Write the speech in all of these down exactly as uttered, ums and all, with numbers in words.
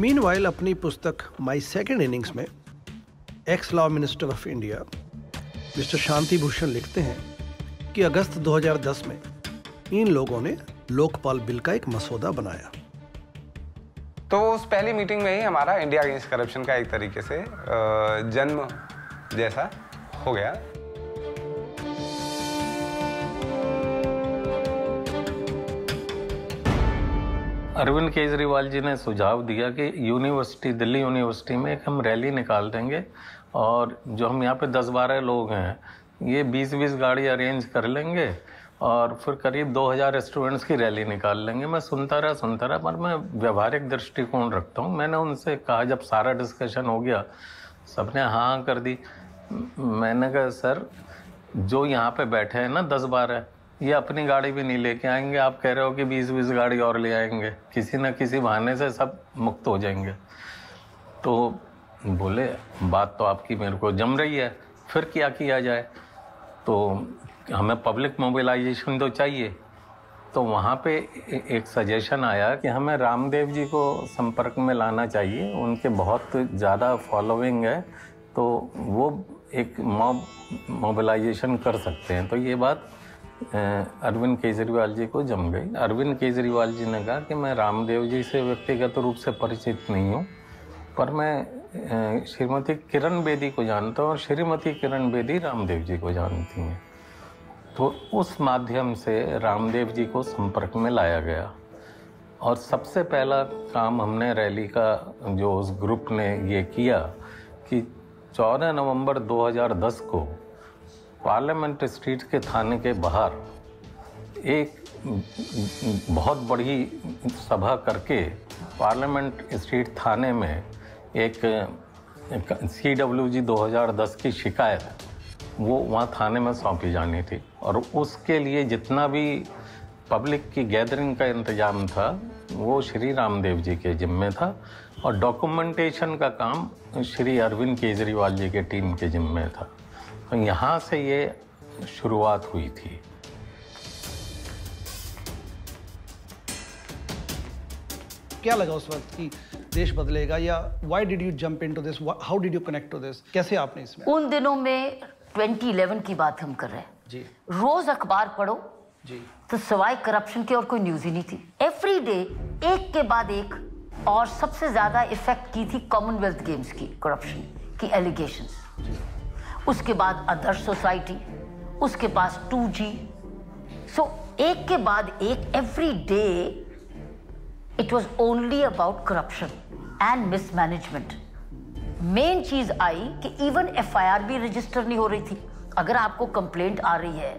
Meanwhile अपनी पुस्तक my second innings में ex law minister of India mister Shanti Bhushan लिखते हैं कि अगस्त दो हज़ार दस में इन लोगों ने लोकपाल बिल का एक मसौदा बनाया। तो उस पहली मीटिंग में ही हमारा इंडिया अगेंस्ट करप्शन का एक तरीके से जन्म जैसा हो गया। अरविंद केजरीवाल जी ने सुझाव दिया कि यूनिवर्सिटी दिल्ली यूनिवर्सिटी में एक हम रैली निकाल देंगे और जो हम यहाँ पे दस बारह लोग हैं ये बीस बीस गाड़ी अरेंज कर लेंगे और फिर करीब दो हज़ार स्टूडेंट्स की रैली निकाल लेंगे। मैं सुनता रहा सुनता रहा पर मैं व्यवहारिक दृष्टिकोण रखता हूँ। मैंने उनसे कहा जब सारा डिस्कशन हो गया सबने हाँ कर दी। मैंने कहा सर जो यहाँ पे बैठे हैं ना दस बारह ये अपनी गाड़ी भी नहीं लेके आएंगे, आप कह रहे हो कि बीस बीस गाड़ी और ले आएंगे, किसी न किसी बहाने से सब मुक्त हो जाएंगे। तो बोले बात तो आपकी मेरे को जम रही है, फिर क्या किया जाए? तो हमें पब्लिक मोबिलाइजेशन तो चाहिए। तो वहाँ पे एक सजेशन आया कि हमें रामदेव जी को संपर्क में लाना चाहिए, उनके बहुत ज़्यादा फॉलोइंग है तो वो एक मॉब मोबिलाइजेशन कर सकते हैं। तो ये बात अरविंद केजरीवाल जी को जम गई। अरविंद केजरीवाल जी ने कहा कि मैं रामदेव जी से व्यक्तिगत रूप से परिचित नहीं हूँ पर मैं श्रीमती किरण बेदी को जानता हूँ और श्रीमती किरण बेदी रामदेव जी को जानती हैं। तो उस माध्यम से रामदेव जी को संपर्क में लाया गया और सबसे पहला काम हमने रैली का जो उस ग्रुप ने ये किया कि चौदह नवंबर दो हज़ार दस को पार्लियामेंट स्ट्रीट के थाने के बाहर एक बहुत बड़ी सभा करके पार्लियामेंट स्ट्रीट थाने में एक सी डब्ल्यू जी दो हज़ार दस की शिकायत वो वहाँ थाने में सौंपी जानी थी और उसके लिए जितना भी पब्लिक की गैदरिंग का इंतजाम था वो श्री रामदेव जी के जिम्मे था और डॉक्यूमेंटेशन का काम श्री अरविंद केजरीवाल जी के टीम के जिम्मे था। तो यहाँ से ये शुरुआत हुई थी। क्या लगा उस वक्त कि देश बदलेगा या why did you jump into this, how did you connect to this, कैसे आपने इसमें? उन दिनों में दो हज़ार ग्यारह की बात हम कर रहे हैं जी। रोज अखबार पढ़ो जी तो सवाई करप्शन के और कोई न्यूज ही नहीं थी। एवरी डे एक के बाद एक और सबसे ज्यादा इफेक्ट की थी कॉमनवेल्थ गेम्स की करप्शन की एलिगेशंस, उसके बाद आदर्श सोसाइटी, उसके पास टू जी। सो so, एक के बाद एक every day it was only about corruption and mismanagement. Main चीज आई कि इवन एफ आई आर भी रजिस्टर नहीं हो रही थी। अगर आपको कंप्लेंट आ रही है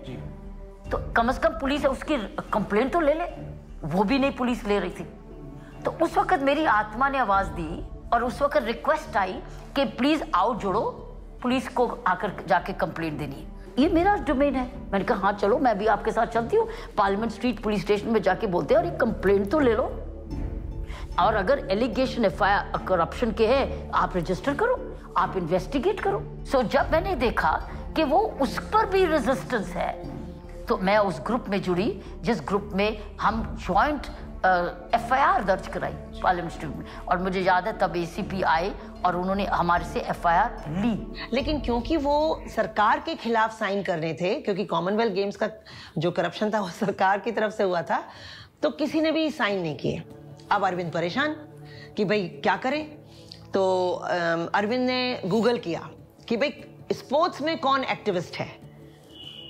तो कम से कम पुलिस उसकी कंप्लेंट तो ले ले, वो भी नहीं पुलिस ले रही थी। तो उस वक्त मेरी आत्मा ने आवाज दी और उस वक्त रिक्वेस्ट आई कि प्लीज आओ जुड़ो, पुलिस को आकर जाके कंप्लेंट देनी है, ये मेरा डोमेन है। मैंने कहा हाँ चलो मैं भी आपके साथ चलती हूँ। पार्लियामेंट स्ट्रीट पुलिस स्टेशन में जाके बोलते हैं और एक कंप्लेंट तो ले लो और अगर allegation F I R corruption के है आप रजिस्टर करो, आप इन्वेस्टिगेट करो। सो जब मैंने देखा कि वो उस पर भी रेजिस्टेंस है तो मैं उस ग्रुप में जुड़ी जिस ग्रुप में हम ज्वाइंट एफ आई आर दर्ज कराई पार्लियामेंट स्ट्रीट में। और मुझे याद है तब ए सी पी आए और उन्होंने हमारे से एफ आई आर ली, लेकिन क्योंकि वो सरकार के खिलाफ साइन करने थे, क्योंकि कॉमनवेल्थ गेम्स का जो करप्शन था वो सरकार की तरफ से हुआ था तो किसी ने भी साइन नहीं किए। अब अरविंद परेशान कि भाई क्या करें, तो अरविंद ने गूगल किया कि भाई स्पोर्ट्स में कौन एक्टिविस्ट है,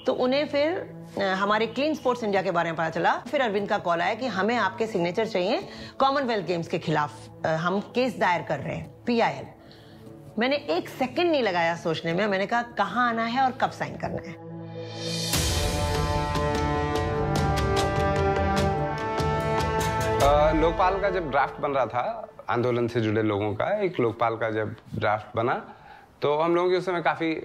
तो उन्हें फिर हमारे क्लीन स्पोर्ट्स इंडिया के बारे में पता चला। फिर अरविंद का कॉल आया कि हमें आपके सिग्नेचर चाहिए कॉमनवेल्थ गेम्स के खिलाफ, हम केस दायर कर रहे हैं पी आई एल। मैंने एक सेकंड नहीं लगाया सोचने में, मैंने कहा कहाँ आना है और कब साइन करना है। लोकपाल का जब ड्राफ्ट बन रहा था आंदोलन से जुड़े लोगों का, एक लोकपाल का जब ड्राफ्ट बना तो हम लोगों की उस समय काफी आ,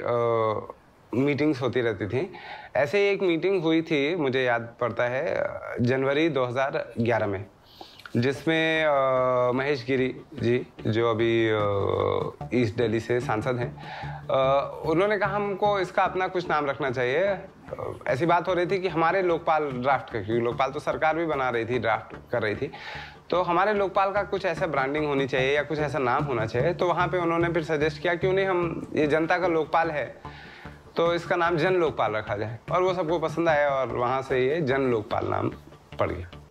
मीटिंग्स होती रहती थी। ऐसे एक मीटिंग हुई थी मुझे याद पड़ता है जनवरी दो हज़ार ग्यारह में, जिसमें आ, महेश गिरी जी जो अभी ईस्ट दिल्ली से सांसद हैं उन्होंने कहा हमको इसका अपना कुछ नाम रखना चाहिए। ऐसी बात हो रही थी कि हमारे लोकपाल ड्राफ्ट का, क्योंकि लोकपाल तो सरकार भी बना रही थी ड्राफ्ट कर रही थी, तो हमारे लोकपाल का कुछ ऐसा ब्रांडिंग होनी चाहिए या कुछ ऐसा नाम होना चाहिए। तो वहाँ पे उन्होंने फिर सजेस्ट किया क्यों नहीं हम ये जनता का लोकपाल है तो इसका नाम जन लोकपाल रखा जाए, और वो सबको पसंद आया और वहाँ से ये जन लोकपाल नाम पड़ गया।